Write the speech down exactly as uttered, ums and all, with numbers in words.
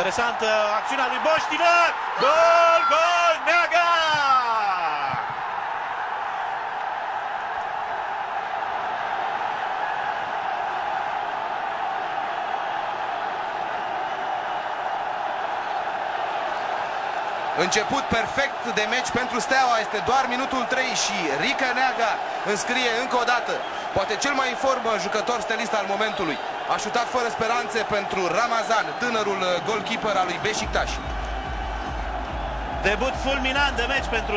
interesantă acțiunea lui Boștină. Gol, gol, Neaga! Început perfect de meci pentru Steaua, este doar minutul trei și Rica Neaga înscrie încă o dată. Poate cel mai în formă jucător stelist al momentului. A șutat fără speranțe pentru Ramazan, tânărul goalkeeper al lui Beșiktaș. Debut fulminant de meci pentru